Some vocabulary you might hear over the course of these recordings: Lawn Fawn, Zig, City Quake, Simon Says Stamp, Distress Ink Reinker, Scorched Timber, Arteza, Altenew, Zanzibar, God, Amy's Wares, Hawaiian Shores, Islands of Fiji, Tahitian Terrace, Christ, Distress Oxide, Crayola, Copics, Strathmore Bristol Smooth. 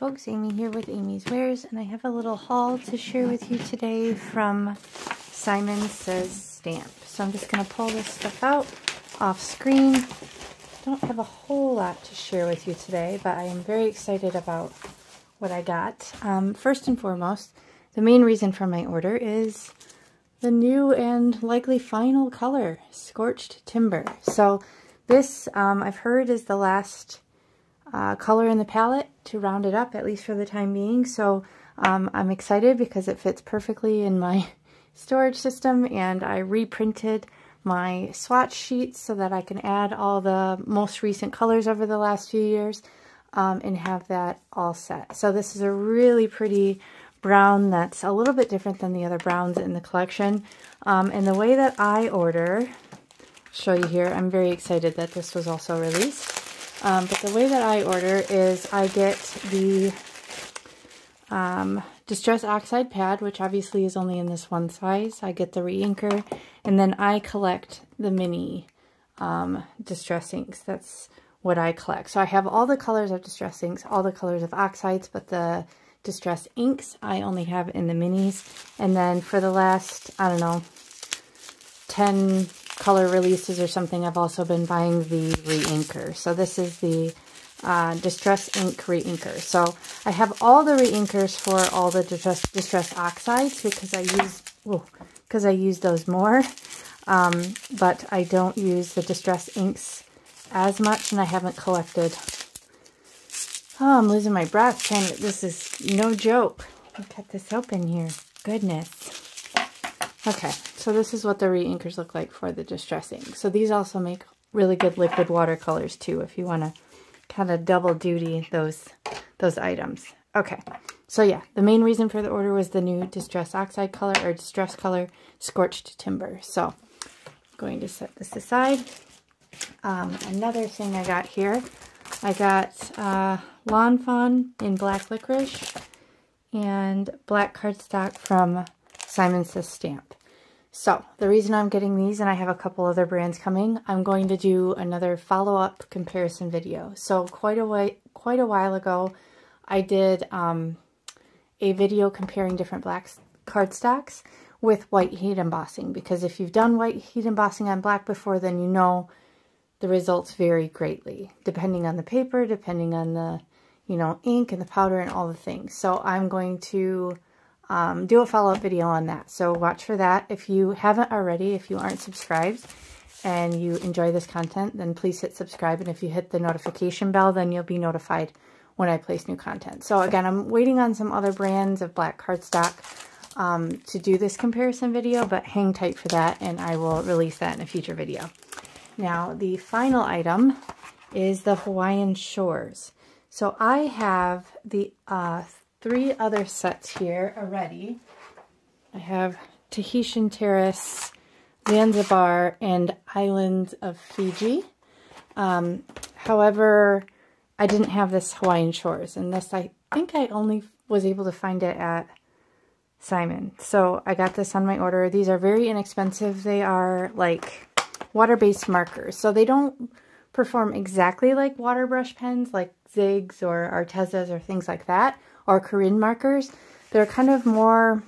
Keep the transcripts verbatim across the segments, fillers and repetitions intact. Folks, Amy here with Amy's Wares, and I have a little haul to share with you today from Simon Says Stamp. So I'm just going to pull this stuff out off screen. I don't have a whole lot to share with you today, but I am very excited about what I got. Um, first and foremost, the main reason for my order is the new and likely final color, Scorched Timber. So this, um, I've heard, is the last Uh, color in the palette to round it up, at least for the time being. So um, I'm excited because it fits perfectly in my storage system, and I reprinted my swatch sheets so that I can add all the most recent colors over the last few years um, and have that all set. So this is a really pretty brown that's a little bit different than the other browns in the collection. Um, and the way that I order, I'll show you here, I'm very excited that this was also released. Um, but the way that I order is I get the um, Distress Oxide pad, which obviously is only in this one size. I get the reinker, and then I collect the mini um, Distress inks. That's what I collect. So I have all the colors of Distress inks, all the colors of oxides, but the Distress inks I only have in the minis. And then for the last, I don't know, ten color releases or something, I've also been buying the reinker. So this is the uh, Distress Ink Reinker. So I have all the reinkers for all the distress distress oxides because I use because I use those more, um, but I don't use the distress inks as much, and I haven't collected. Oh, I'm losing my breath. And this is no joke. I'll cut this open here. Goodness. Okay, so this is what the reinkers look like for the distress ink. So these also make really good liquid watercolors too, if you want to kind of double duty those those items. Okay, so yeah, the main reason for the order was the new Distress Oxide color, or Distress color, Scorched Timber. So I'm going to set this aside. Um, another thing I got here, I got uh, Lawn Fawn in black licorice and black cardstock from Simon Says Stamp. So the reason I'm getting these, and I have a couple other brands coming, I'm going to do another follow-up comparison video. So quite a way, quite a while ago, I did um, a video comparing different black cardstocks with white heat embossing, because if you've done white heat embossing on black before, then you know the results vary greatly, depending on the paper, depending on the, you know, ink and the powder and all the things. So I'm going to Um, do a follow-up video on that, so watch for that. If you haven't already, if you aren't subscribed and you enjoy this content, then please hit subscribe, and if you hit the notification bell, then you'll be notified when I place new content. So again, I'm waiting on some other brands of black cardstock um, to do this comparison video, but hang tight for that, and I will release that in a future video. Now the final item is the Hawaiian Shores. So I have the uh, three other sets here already. I have Tahitian Terrace, Zanzibar, and Islands of Fiji. Um, however, I didn't have this Hawaiian Shores, and this I think I only was able to find it at Simon. So I got this on my order. These are very inexpensive. They are like water-based markers, so they don't perform exactly like water brush pens, like Zigs or Artezas or things like that, or Corinne markers. They're kind of more,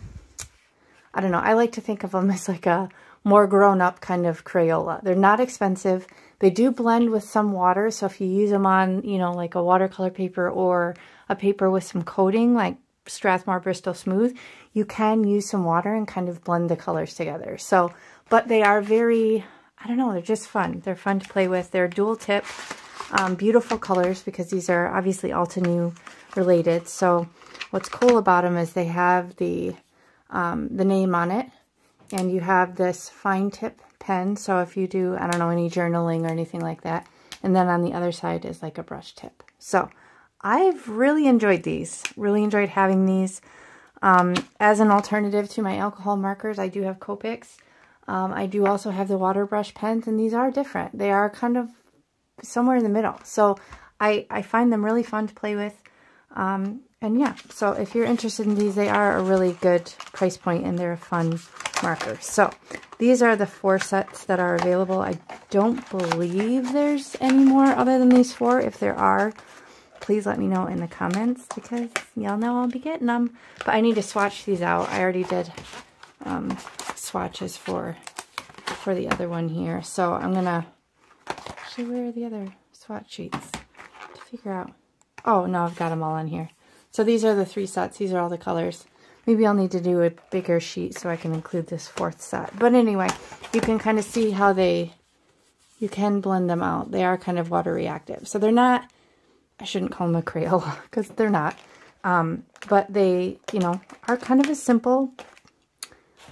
I don't know, I like to think of them as like a more grown-up kind of Crayola. They're not expensive. They do blend with some water, so if you use them on, you know, like a watercolor paper or a paper with some coating, like Strathmore Bristol Smooth, you can use some water and kind of blend the colors together. So, but they are very, I don't know, they're just fun. They're fun to play with. They're dual tip, um, beautiful colors, because these are obviously all Altenew related. So what's cool about them is they have the um, the name on it, and you have this fine tip pen, so if you do, I don't know, any journaling or anything like that, and then on the other side is like a brush tip. So I've really enjoyed these, really enjoyed having these um, as an alternative to my alcohol markers. I do have Copics. Um, I do also have the water brush pens, and these are different. They are kind of somewhere in the middle, so I, I find them really fun to play with. Um, and yeah, so if you're interested in these, they are a really good price point, and they're a fun marker. So these are the four sets that are available. I don't believe there's any more other than these four. If there are, please let me know in the comments, because y'all know I'll be getting them. But I need to swatch these out. I already did um, swatches for for the other one here. So I'm going to... Actually, where are the other swatch sheets? To figure out... Oh, no, I've got them all in here. So these are the three sets. These are all the colors. Maybe I'll need to do a bigger sheet so I can include this fourth set. But anyway, you can kind of see how they... You can blend them out. They are kind of water reactive. So they're not... I shouldn't call them a Crayola, because they're not. Um, but they, you know, are kind of a simple,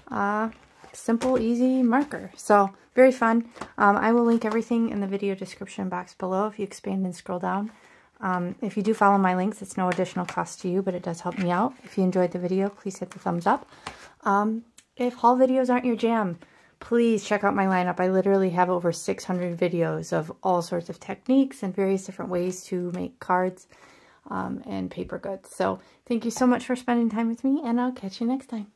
uh, simple, easy marker. So, very fun. Um, I will link everything in the video description box below if you expand and scroll down. Um, if you do follow my links, it's no additional cost to you, but it does help me out. If you enjoyed the video, please hit the thumbs up. Um, if haul videos aren't your jam, please check out my lineup. I literally have over six hundred videos of all sorts of techniques and various different ways to make cards um, and paper goods. So thank you so much for spending time with me, and I'll catch you next time.